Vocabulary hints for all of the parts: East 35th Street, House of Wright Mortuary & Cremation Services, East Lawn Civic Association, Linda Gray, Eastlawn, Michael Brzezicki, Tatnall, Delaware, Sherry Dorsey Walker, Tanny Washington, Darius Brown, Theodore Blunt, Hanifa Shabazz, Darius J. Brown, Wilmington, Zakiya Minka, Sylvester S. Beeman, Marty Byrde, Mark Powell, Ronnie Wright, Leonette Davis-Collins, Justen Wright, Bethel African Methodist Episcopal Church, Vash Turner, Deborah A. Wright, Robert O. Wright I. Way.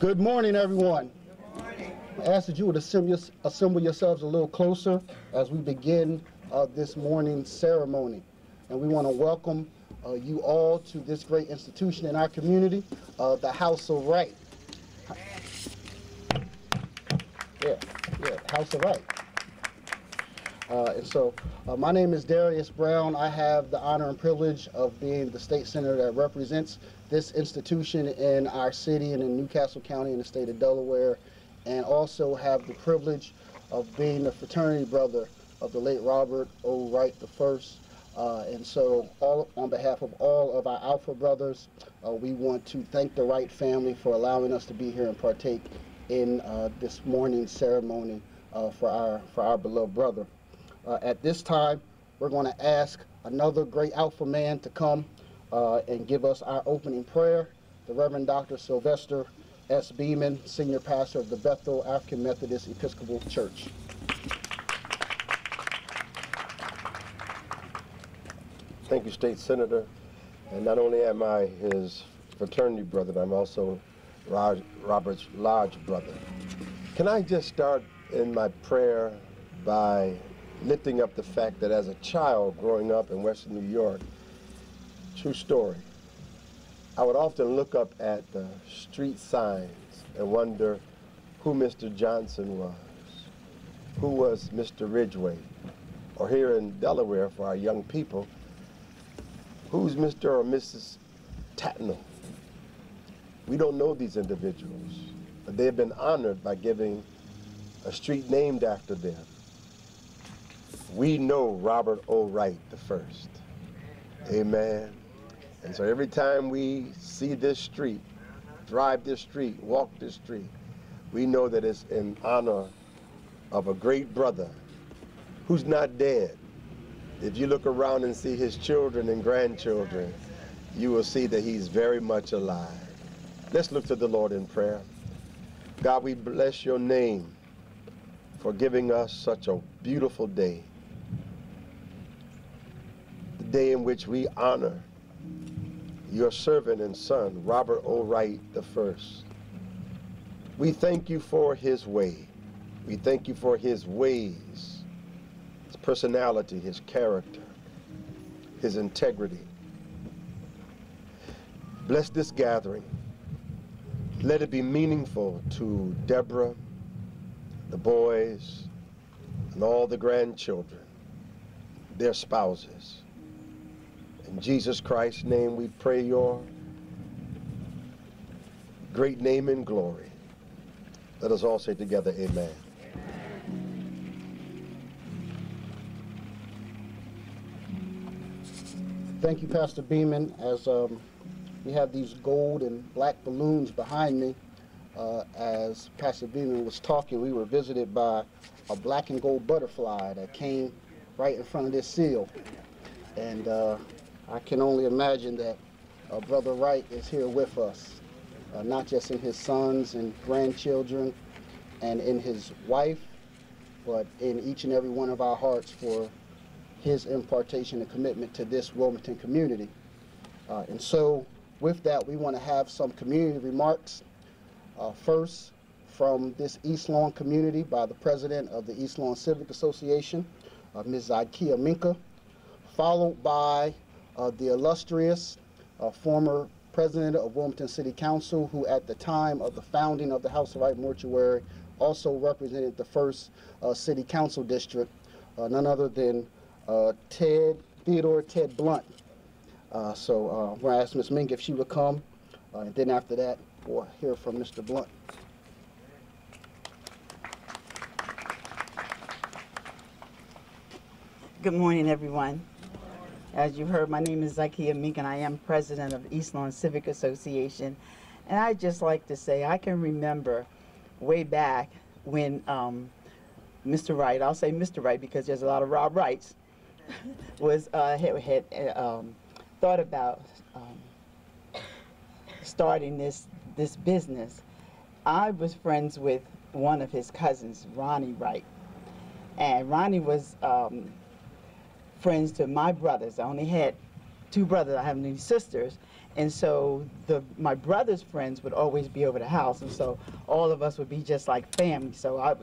Good morning, everyone. Good morning. I ask that you would assemble yourselves a little closer as we begin this morning's ceremony. And we want to welcome you all to this great institution in our community, the House of Wright. Yeah, House of Wright. And so my name is Darius Brown. I have the honor and privilege of being the state senator that represents this institution in our city and in Newcastle County in the state of Delaware, and also have the privilege of being the fraternity brother of the late Robert O. Wright I. And so on behalf of all of our Alpha brothers, we want to thank the Wright family for allowing us to be here and partake in this morning's ceremony for our beloved brother. At this time, we're going to ask another great Alpha man to come and give us our opening prayer, the Reverend Dr. Sylvester S. Beeman, Senior Pastor of the Bethel African Methodist Episcopal Church. Thank you, State Senator. And not only am I his fraternity brother, but I'm also Robert's large brother. Can I just start in my prayer by lifting up the fact that as a child growing up in Western New York, true story, I would often look up at the street signs and wonder who Mr. Johnson was, who was Mr. Ridgway, or here in Delaware for our young people, who's Mr. or Mrs. Tatnall. We don't know these individuals, but they've been honored by giving a street named after them. We know Robert O. Wright I. Amen. And so every time we see this street, drive this street, walk this street, we know that it's in honor of a great brother who's not dead. If you look around and see his children and grandchildren, you will see that he's very much alive. Let's look to the Lord in prayer. God, we bless your name for giving us such a beautiful day. Day in which we honor your servant and son, Robert O. Wright I. We thank you for his way. We thank you for his ways, his personality, his character, his integrity. Bless this gathering. Let it be meaningful to Deborah, the boys, and all the grandchildren, their spouses. In Jesus Christ's name we pray your great name and glory. Let us all say together, amen. Thank you, Pastor Beeman. As we have these gold and black balloons behind me, as Pastor Beeman was talking, we were visited by a black and gold butterfly that came right in front of this seal. And I can only imagine that Brother Wright is here with us, not just in his sons and grandchildren and in his wife, but in each and every one of our hearts for his impartation and commitment to this Wilmington community. And so with that, we want to have some community remarks. First, from this East Lawn community by the president of the East Lawn Civic Association, Ms. Zakiya Minka, followed by the illustrious former president of Wilmington City Council, who at the time of the founding of the House of Wright Mortuary also represented the first city council district, none other than Theodore Blunt. So we're gonna ask Ms. Mink if she would come, and then after that, we'll hear from Mr. Blunt. Good morning, everyone. As you heard, my name is Zakiya Minka, and I am president of East Lawn Civic Association. And I'd just like to say I can remember way back when Mr. Wright, I'll say Mr. Wright because there's a lot of Rob Wrights, was, had thought about starting this business. I was friends with one of his cousins, Ronnie Wright. And Ronnie was friends to my brothers. I only had two brothers. I have any sisters. And so my brother's friends would always be over the house, and so all of us would be just like family. So I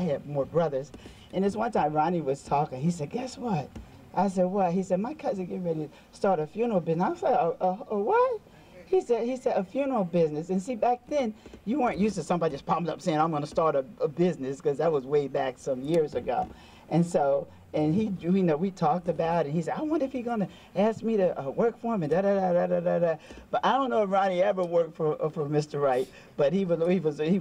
had more brothers. And this one time, Ronnie was talking. He said, "Guess what?" I said, "What?" He said, "My cousin getting ready to start a funeral business." I was like, "A what?" He said, "A funeral business." And see, back then, you weren't used to somebody just popping up saying, "I'm going to start a business," because that was way back some years ago. And so, and he, you know, we talked about it. He said, "I wonder if he's going to ask me to work for him," and da-da-da-da-da-da. But I don't know if Ronnie ever worked for Mr. Wright, but he would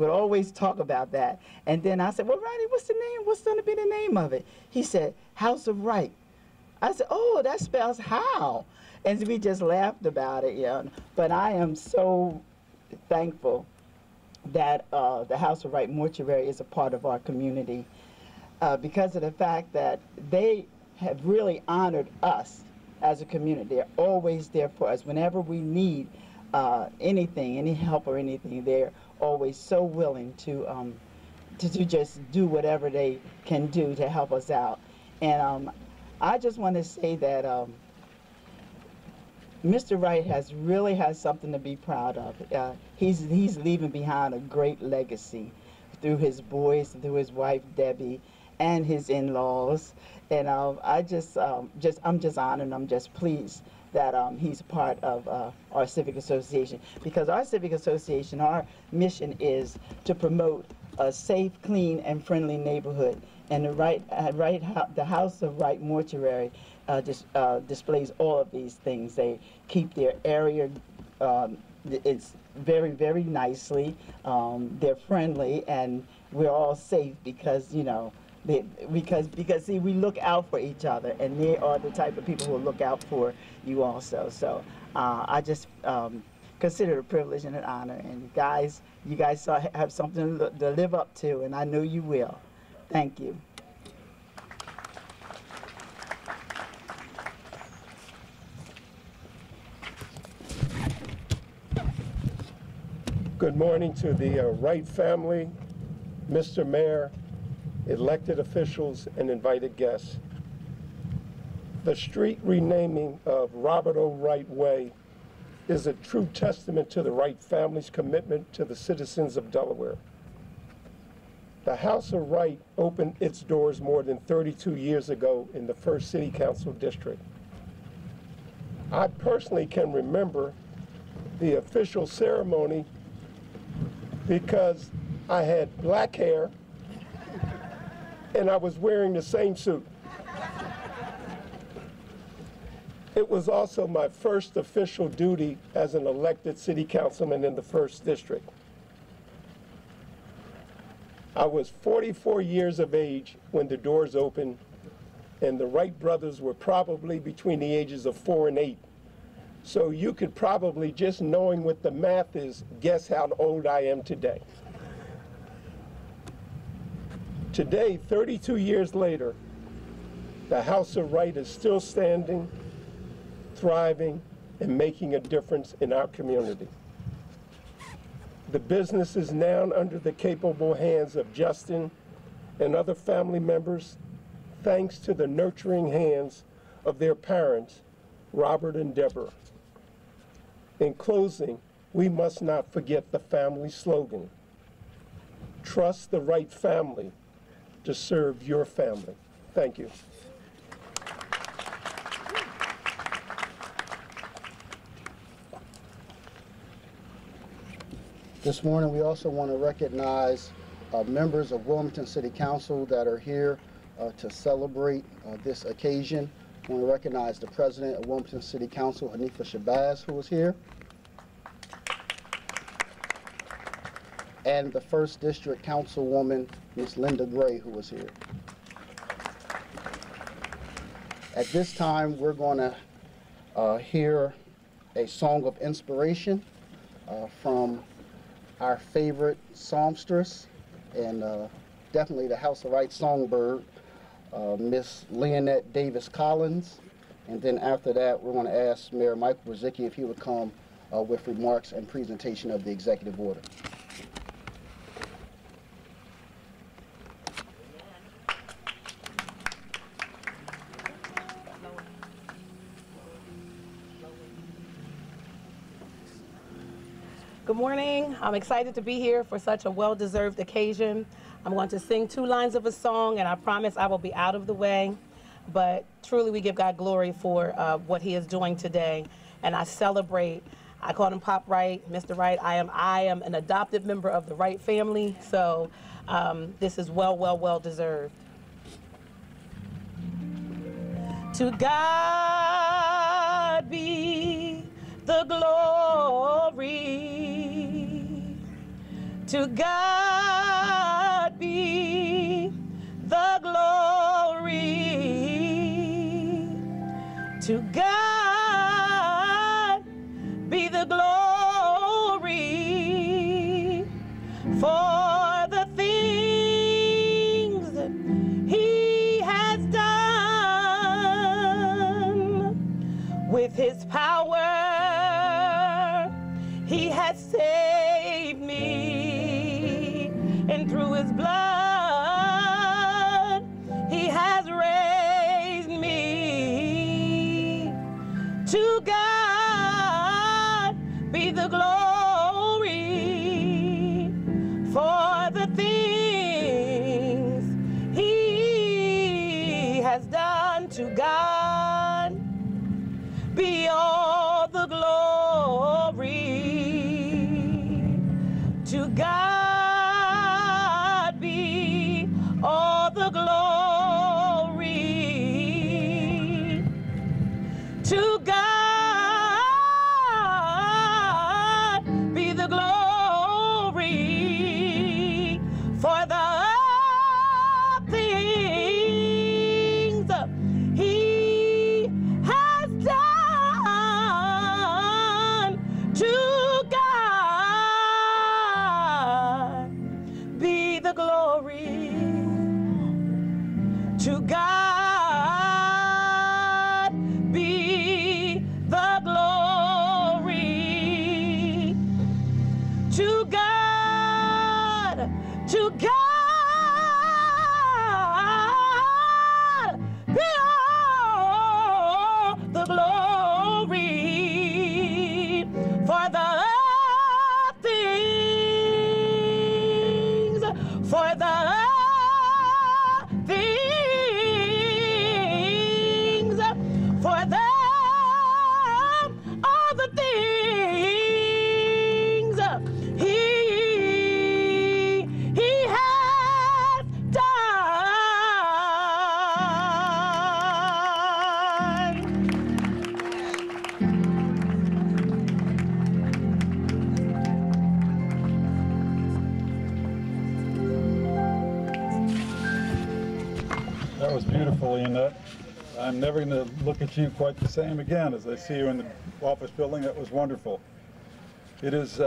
always talk about that. And then I said, "Well, Ronnie, what's the name? What's going to be the name of it?" He said, "House of Wright." I said, "Oh, that spells how." And we just laughed about it, you know. But I am so thankful that the House of Wright Mortuary is a part of our community because of the fact that they have really honored us as a community. They're always there for us. Whenever we need anything, any help or anything, they're always so willing to just do whatever they can do to help us out. And I just want to say that Mr. Wright really has something to be proud of. He's leaving behind a great legacy through his boys, through his wife Debbie, and his in-laws. And I'm just honored. I'm just pleased that he's part of our civic association, because our civic association, our mission is to promote a safe, clean, and friendly neighborhood. And the House of Wright Mortuary displays all of these things. They keep their area, it's very, very nicely. They're friendly, and we're all safe because, you know, because see, we look out for each other, and they are the type of people who look out for you also. So I just consider it a privilege and an honor. And guys, you guys have something to live up to, and I know you will. Thank you. Good morning to the Wright family, Mr. Mayor, elected officials, and invited guests. The street renaming of Robert O. Wright Way is a true testament to the Wright family's commitment to the citizens of Delaware. The House of Wright opened its doors more than 32 years ago in the first city council district. I personally can remember the official ceremony because I had black hair and I was wearing the same suit. It was also my first official duty as an elected city councilman in the first district. I was 44 years of age when the doors opened, and the Wright brothers were probably between the ages of 4 and 8. So you could probably, just knowing what the math is, guess how old I am today. Today, 32 years later, the House of Wright is still standing, thriving, and making a difference in our community. The business is now under the capable hands of Justen and other family members, thanks to the nurturing hands of their parents, Robert and Deborah. In closing, we must not forget the family slogan, "Trust the Wright family to serve your family." Thank you. This morning, we also want to recognize members of Wilmington City Council that are here to celebrate this occasion. We want to recognize the president of Wilmington City Council, Hanifa Shabazz, who is here, and the first district councilwoman, Ms. Linda Gray, who is here. At this time, we're going to hear a song of inspiration from our favorite songstress, and definitely the House of Wright songbird, Miss Leonette Davis-Collins. And then after that, we're going to ask Mayor Michael Brzezicki if he would come with remarks and presentation of the executive order. Good morning. I'm excited to be here for such a well-deserved occasion. I'm going to sing two lines of a song, and I promise I will be out of the way. But truly, we give God glory for what he is doing today, and I celebrate. I call him Pop Wright, Mr. Wright. I am an adopted member of the Wright family, so this is well deserved. To God be the glory. To God be the glory. To God be the glory for the things he has done. With his power he has saved me, and through his blood the glory for the things he has done. To God be all the glory. To God be all the glory. To God I'm never going to look at you quite the same again as I see you in the office building. That was wonderful. It is,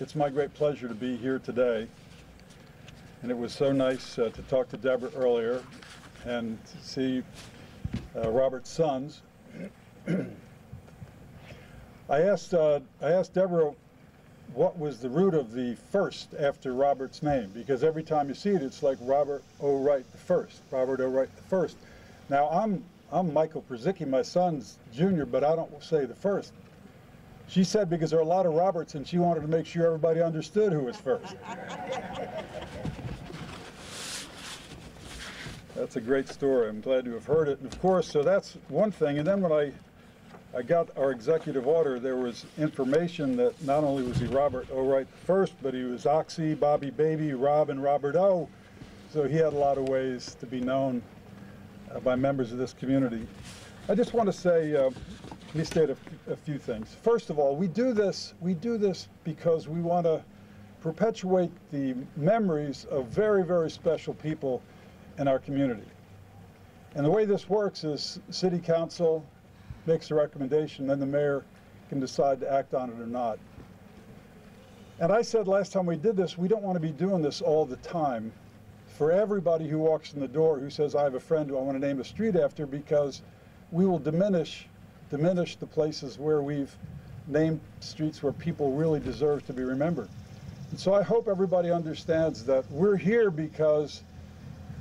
it's my great pleasure to be here today. And it was so nice to talk to Deborah earlier and see Robert's sons. I asked Deborah what was the root of the first after Robert's name, because every time you see it, it's like Robert O. Wright the First, Robert O. Wright the First. Now, I'm Michael Brzezicki, my son's junior, but I don't say the first. She said because there are a lot of Roberts, and she wanted to make sure everybody understood who was first. That's a great story. I'm glad to have heard it. And of course, so that's one thing. And then when I got our executive order, there was information that not only was he Robert O. Wright the First, but he was Oxy, Bobby Baby, Rob, and Robert O. So he had a lot of ways to be known by members of this community. I just want to say, let me state a few things. First of all, we do this because we want to perpetuate the memories of very, very special people in our community. And the way this works is City Council makes a recommendation, then the mayor can decide to act on it or not. And I said last time we did this, we don't want to be doing this all the time for everybody who walks in the door who says, I have a friend who I want to name a street after, because we will diminish the places where we've named streets where people really deserve to be remembered. And so I hope everybody understands that we're here because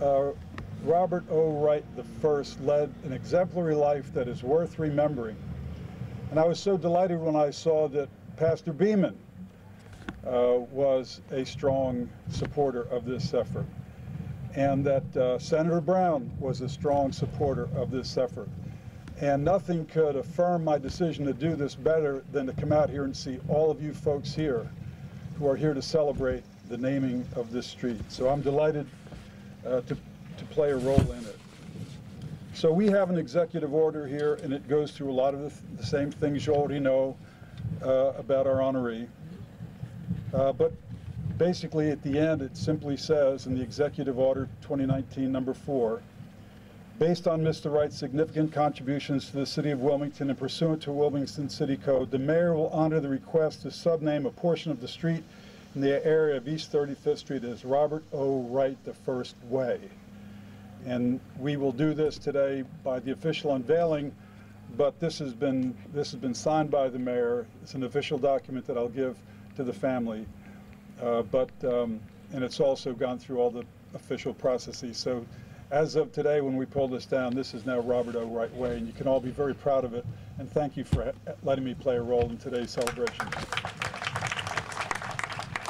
Robert O. Wright I led an exemplary life that is worth remembering. And I was so delighted when I saw that Pastor Beeman was a strong supporter of this effort, and that Senator Brown was a strong supporter of this effort. And nothing could affirm my decision to do this better than to come out here and see all of you folks here who are here to celebrate the naming of this street. So I'm delighted to play a role in it. So we have an executive order here, and it goes through a lot of the same things you already know about our honoree. But basically at the end, it simply says in the executive order 2019 number 4, based on Mr. Wright's significant contributions to the City of Wilmington and pursuant to Wilmington City Code, the Mayor will honor the request to subname a portion of the street in the area of East 35th Street as Robert O. Wright I Way. And we will do this today by the official unveiling, but this has been signed by the Mayor. It's an official document that I'll give to the family, and it's also gone through all the official processes. So, as of today, when we pull this down, this is now Robert O. Wright Way, and you can all be very proud of it, and thank you for letting me play a role in today's celebration.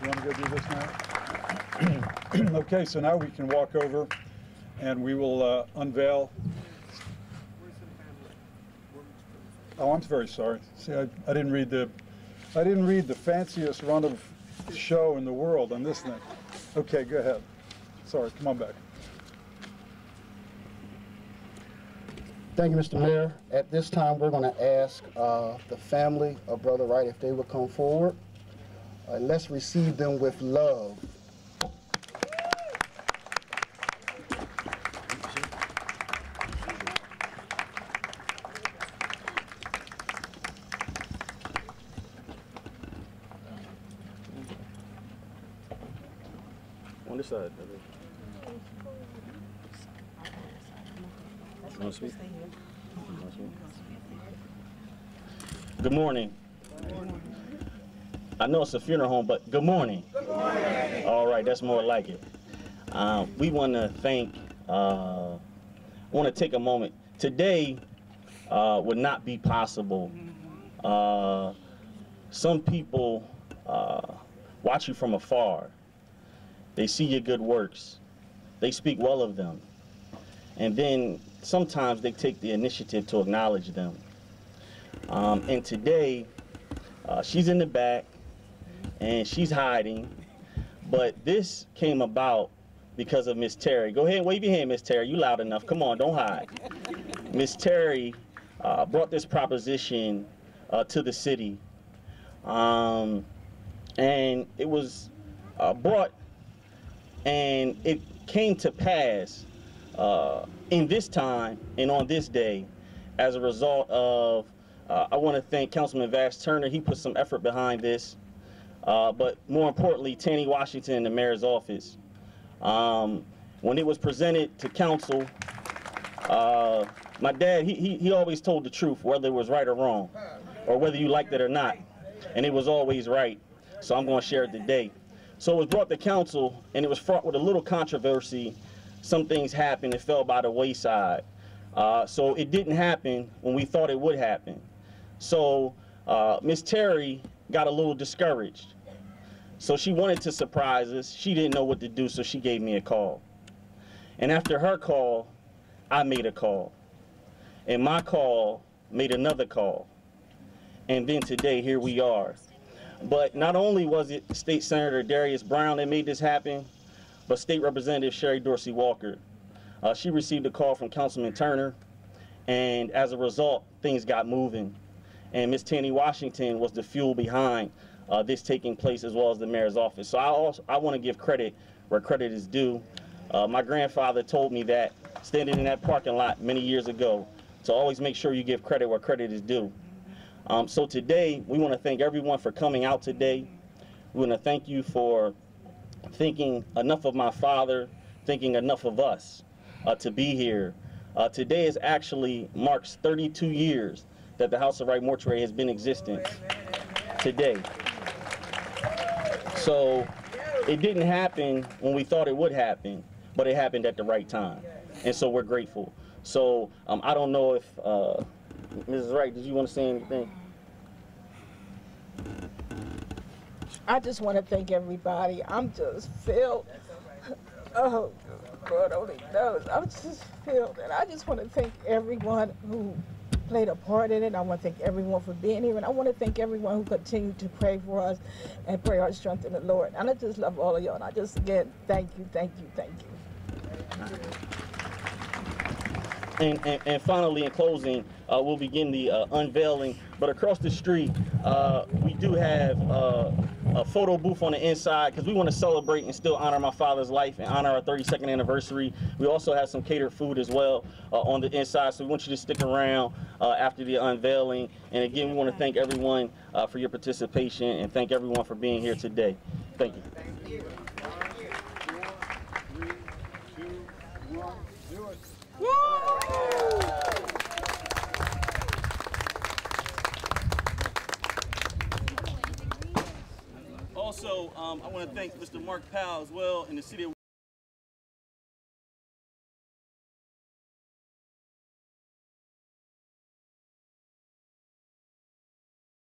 You want to go do this now? Okay, so now we can walk over, and we will unveil. Oh, I'm very sorry. See, I didn't read the fanciest run of show in the world on this thing. Okay, go ahead. Sorry, come on back. Thank you, Mr. Mayor. At this time, we're going to ask the family of Brother Wright if they would come forward. Let's receive them with love. On this side, brother. Good morning. Good morning. I know it's a funeral home, but good morning. Good morning. All right, that's more like it. We want to take a moment. Today would not be possible. Some people watch you from afar. They see your good works. They speak well of them. And then sometimes they take the initiative to acknowledge them. And today, she's in the back and she's hiding, but this came about because of Miss Terry. Go ahead and wave your hand, Miss Terry. You loud enough. Come on, don't hide. Miss Terry brought this proposition to the city, and it was brought, and it came to pass in this time and on this day as a result of I want to thank Councilman Vash Turner. He put some effort behind this, but more importantly, Tanny Washington in the mayor's office. When it was presented to council, my dad, he always told the truth, whether it was right or wrong, or whether you liked it or not, and it was always right. So I'm going to share it today. So it was brought to council, and it was fraught with a little controversy. Some things happened, it fell by the wayside. So it didn't happen when we thought it would happen. So Miss Terry got a little discouraged. So she wanted to surprise us. She didn't know what to do, so she gave me a call. And after her call, I made a call. And my call made another call. And then today, here we are. But not only was it State Senator Darius Brown that made this happen, but State Representative Sherry Dorsey Walker. She received a call from Councilman Turner, and as a result, things got moving. And Miss Tanny Washington was the fuel behind this taking place, as well as the mayor's office. So I want to give credit where credit is due. My grandfather told me that, standing in that parking lot many years ago, to always make sure you give credit where credit is due. So today, we want to thank everyone for coming out today. We want to thank you for thinking enough of my father, thinking enough of us to be here. Today is actually marks 32 years that the House of Wright Mortuary has been in existence today. So it didn't happen when we thought it would happen, but it happened at the right time. And so we're grateful. So I don't know if, Mrs. Wright, did you want to say anything? I just want to thank everybody. I'm just filled. Oh, God only knows. I'm just filled. And I just want to thank everyone who played a part in it. I want to thank everyone for being here. And I want to thank everyone who continued to pray for us and pray our strength in the Lord. And I just love all of y'all. And I just, again, thank you, thank you, thank you. And finally, in closing, we'll begin the unveiling. But across the street, we do have a photo booth on the inside because we want to celebrate and still honor my father's life and honor our 32nd anniversary. We also have some catered food as well on the inside, so we want you to stick around after the unveiling. And again, we want to thank everyone for your participation and thank everyone for being here today. Thank you. Thank you. 1, 4, 3, 2, 1, do it. Woo! Also, I want to thank Mr. Mark Powell as well in the city of